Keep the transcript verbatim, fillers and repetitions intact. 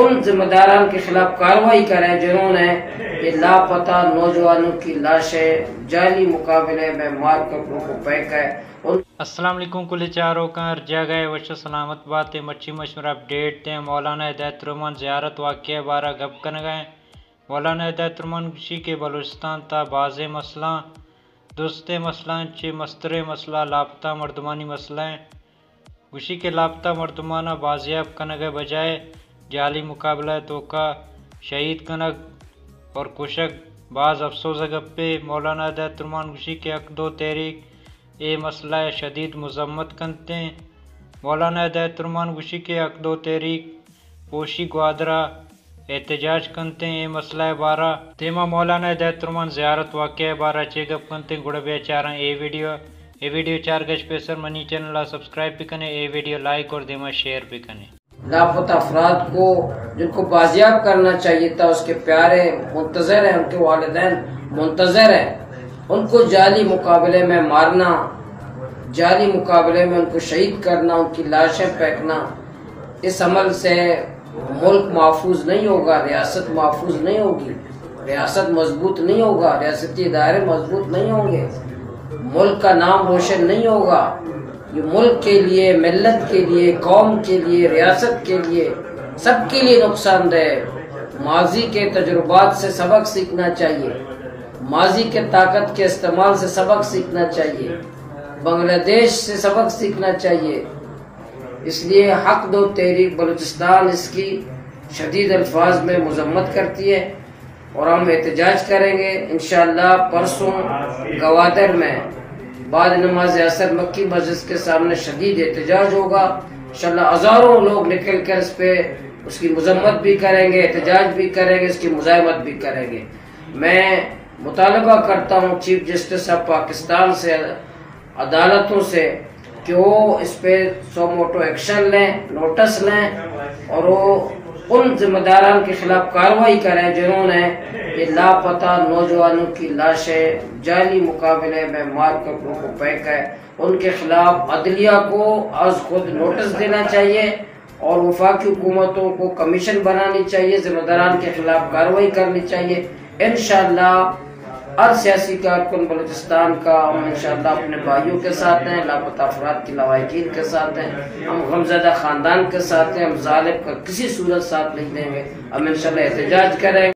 उन जिम्मेदारान के खिलाफ कार्रवाई करें जिन्होंने ये लापता नौजवानों की लाशें जाली मुकाबले में मार कपड़ों को पैक है। अस्सलाम वालेकुम कुल चारों का रजा गए वश सलामत बातें मच्छी मशवरा अपडेट थे। मौलाना हिदायत रहमान ज़ियारत वाक़े बारह गप कर गए। मौलाना हिदायत रहमान खुशी के बलूचिस्तान था बाज मसला दोस्त मसला चे मस्तरे मसला लापता मर्दमानी मसला खुशी के लापता मर्दमाना बाजियाब कनक बजाय जाली मुकाबला तोका शहीद कनक और कुशक बाज अफसोस गप्पे। मौलाना हिदायत रहमान खुशी के अकदो तहरीक ये मसला शदीद मजम्मत करते हैं। मौलाना हिदायत रहमान खुशी के अकदो तहरीक पोशी ग्वादरा एहतजाज करते हैं। ये मसला बारह तेमा मौलाना हिदायत रहमान ज़ियारत वाक़या बारह चेकअप करते हैं। गुड़बे चार ए वीडियो ये वीडियो चार गज पेसर मनी चैनल सब्सक्राइब भी करें, ये वीडियो लाइक और देमा शेयर भी करें। लापता अफराद को जिनको बाजियाब करना चाहिए था उसके प्यारे मुंतजर हैं, उनके वालिदैन मुंतजर हैं। उनको जाली मुकाबले में मारना, जाली मुकाबले में उनको शहीद करना, उनकी लाशें फेंकना, इस अमल से मुल्क महफूज नहीं होगा, रियासत महफूज नहीं होगी, रियासत मजबूत नहीं होगा, रियासती इदारे मजबूत नहीं होंगे, मुल्क का नाम रोशन नहीं होगा। ये मुल्क के लिए, मिल्लत के लिए, कौम के लिए, रियासत के लिए, सबके लिए नुकसानदेह। माजी के तजुर्बात से सबक सीखना चाहिए, माजी के ताकत के इस्तेमाल से सबक सीखना चाहिए, बांग्लादेश से सबक सीखना चाहिए। इसलिए हक दो तहरीक बलूचिस्तान इसकी शदीद अल्फाज में मजम्मत करती है और हम एहतजाज करेंगे इंशाअल्लाह। परसों गवादर में बाद नमाज असर मक्की मस्जिद के सामने शदीद एहतजाज होगा इंशाअल्लाह। हज़ारों लोग निकल कर इस पर उसकी मजम्मत भी करेंगे, एहतजाज भी करेंगे, इसकी मुजाहमत भी करेंगे। मैं मुतालबा करता हूँ चीफ जस्टिस ऑफ पाकिस्तान से, अदालतों से कि वो इस पर सो मोटो एक्शन लें, नोटिस लें और वो उन जिम्मेदारान के खिलाफ कार्रवाई करें जिन्होंने ये लापता नौजवानों की लाशें जाली मुकाबले में मार कपड़ों को पैक है। उनके खिलाफ अदलिया को आज खुद नोटिस देना चाहिए और वफाकी हुकूमतों को कमीशन बनानी चाहिए, जिम्मेदारान के खिलाफ कार्रवाई करनी चाहिए। इंशाअल्लाह हर सियासी कारकुन बलूचिस्तान का हम इंशाअल्लाह अपने भाइयों के साथ हैं, लापता अफराद की लवाहिकीन के साथ हैं, हम गमज़दा ख़ानदान के साथ हैं, हम ज़ालिम का किसी सूरत साथ नहीं देंगे। हम इंशाअल्लाह एहतजाज करेंगे।